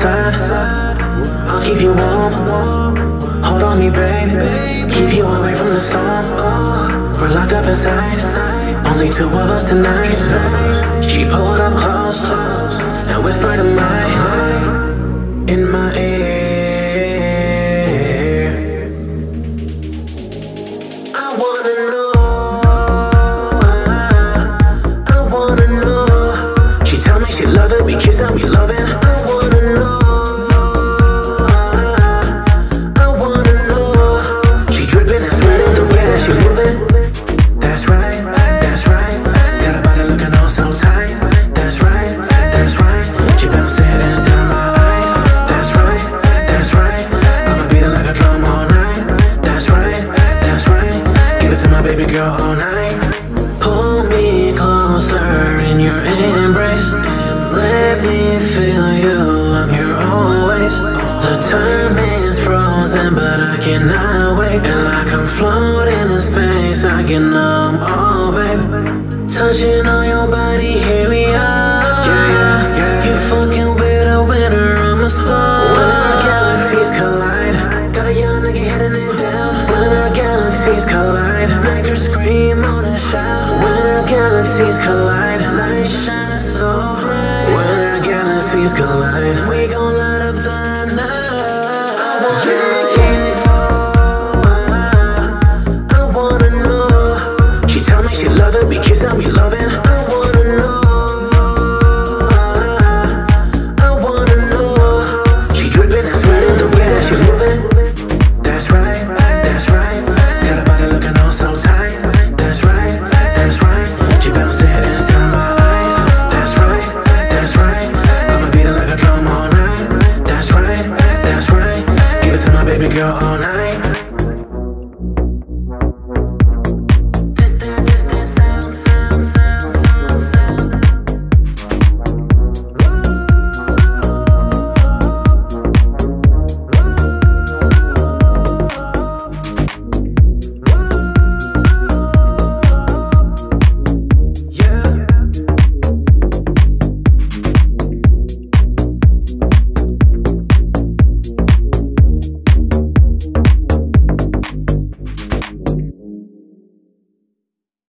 times. I'll keep you warm. Hold on me, babe. Keep you away from the storm. Oh, we're locked up inside. Only two of us tonight. She pulled up close and whispered in my ear. I wanna know. She love it, we kiss and we love it. I wanna know, I wanna know. She drippin' and sweatin' the way that she movin'. That's right, got her body lookin' all so tight. That's right, she bouncin' and still my eyes. That's right, I'ma beatin' like a drum all night. That's right, give it to my baby girl all night. Pull me closer in your embrace. Let me feel you, I'm here always. The time is frozen, but I cannot wait. And like I'm floating in space, I can numb all, babe. Touching on your body, here we are. Yeah, yeah, yeah. You fucking with a winner, I'm a slow. When our galaxies collide, got a young nigga heading it down. When our galaxies collide, make her scream on and shout. When our galaxies collide, light shining so bright. When our galaxies collide, we gon' learn.